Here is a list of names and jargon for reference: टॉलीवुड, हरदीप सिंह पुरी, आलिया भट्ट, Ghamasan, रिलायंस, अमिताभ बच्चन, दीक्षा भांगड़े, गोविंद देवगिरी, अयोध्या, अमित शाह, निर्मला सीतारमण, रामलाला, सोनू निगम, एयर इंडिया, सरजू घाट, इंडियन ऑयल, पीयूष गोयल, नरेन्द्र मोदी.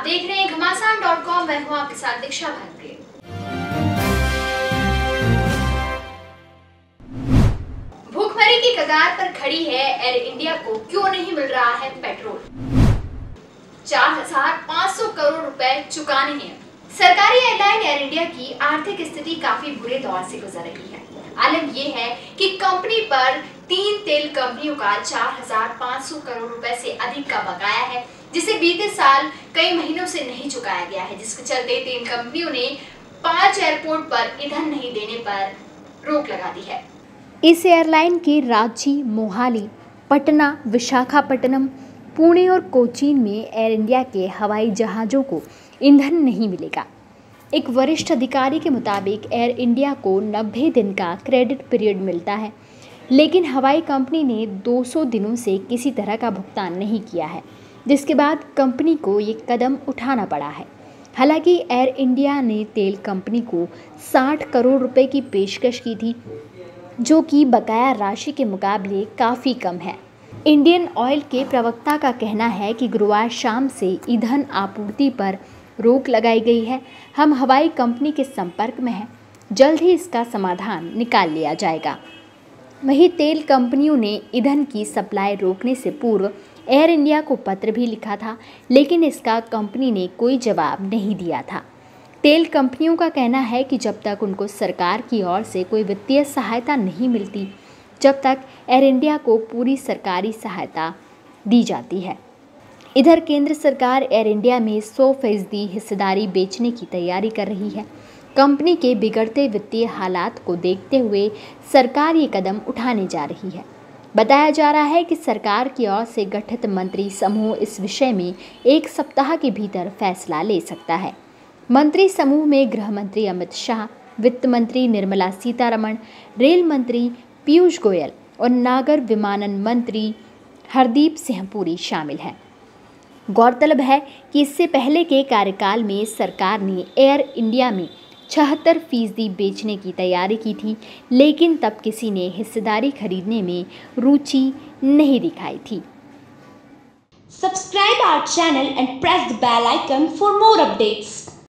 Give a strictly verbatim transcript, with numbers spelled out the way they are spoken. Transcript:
आप देख रहे हैं घमासान डॉट कॉम, मैं हूं आपके साथ दीक्षा भांगड़े। भूखमरी की कगार पर खड़ी है एयर इंडिया को क्यों नहीं मिल रहा है पेट्रोल। चार हजार पाँच सौ करोड़ रुपए चुकाने हैं। सरकारी एयरलाइन एयर इंडिया की आर्थिक स्थिति काफी बुरे दौर से गुजर रही है। आलम यह है कि कंपनी पर तीन तेल कंपनियों का चार हजार पाँच सौ करोड़ रुपए से अधिक का बकाया है, जिसे बीते साल कई महीनों से नहीं चुकाया गया है, जिसके चलते तीन कंपनियों ने पांच एयरपोर्ट पर ईंधन नहीं देने पर रोक लगा दी है। इस एयरलाइन की रांची, मोहाली, पटना, विशाखापट्टनम, पुणे और कोचीन में एयर इंडिया के हवाई जहाज़ों को ईंधन नहीं मिलेगा। एक वरिष्ठ अधिकारी के मुताबिक एयर इंडिया को नब्बे दिन का क्रेडिट पीरियड मिलता है, लेकिन हवाई कंपनी ने दो सौ दिनों से किसी तरह का भुगतान नहीं किया है, जिसके बाद कंपनी को ये कदम उठाना पड़ा है। हालांकि एयर इंडिया ने तेल कंपनी को साठ करोड़ रुपए की पेशकश की थी, जो कि बकाया राशि के मुकाबले काफ़ी कम है। इंडियन ऑयल के प्रवक्ता का कहना है कि गुरुवार शाम से ईंधन आपूर्ति पर रोक लगाई गई है। हम हवाई कंपनी के संपर्क में हैं, जल्द ही इसका समाधान निकाल लिया जाएगा। वहीं तेल कंपनियों ने ईंधन की सप्लाई रोकने से पूर्व एयर इंडिया को पत्र भी लिखा था, लेकिन इसका कंपनी ने कोई जवाब नहीं दिया था। तेल कंपनियों का कहना है कि जब तक उनको सरकार की ओर से कोई वित्तीय सहायता नहीं मिलती, जब तक एयर इंडिया को पूरी सरकारी सहायता दी जाती है। इधर केंद्र सरकार एयर इंडिया में सौ फीसदी हिस्सेदारी बेचने की तैयारी कर रही है। कंपनी के बिगड़ते वित्तीय हालात को देखते हुए सरकार ये कदम उठाने जा रही है। बताया जा रहा है कि सरकार की ओर से गठित मंत्री समूह इस विषय में एक सप्ताह के भीतर फैसला ले सकता है। मंत्री समूह में गृह मंत्री अमित शाह, वित्त मंत्री निर्मला सीतारमण, रेल मंत्री पीयूष गोयल और नागर विमानन मंत्री हरदीप सिंह पुरी शामिल हैं। गौरतलब है कि इससे पहले के कार्यकाल में सरकार ने एयर इंडिया में छिहत्तर फीसदी बेचने की तैयारी की थी, लेकिन तब किसी ने हिस्सेदारी खरीदने में रुचि नहीं दिखाई थी। Subscribe our channel channel and press the bell icon for more updates.